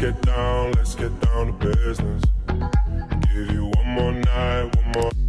let's get down to business. Give you one more night, one more.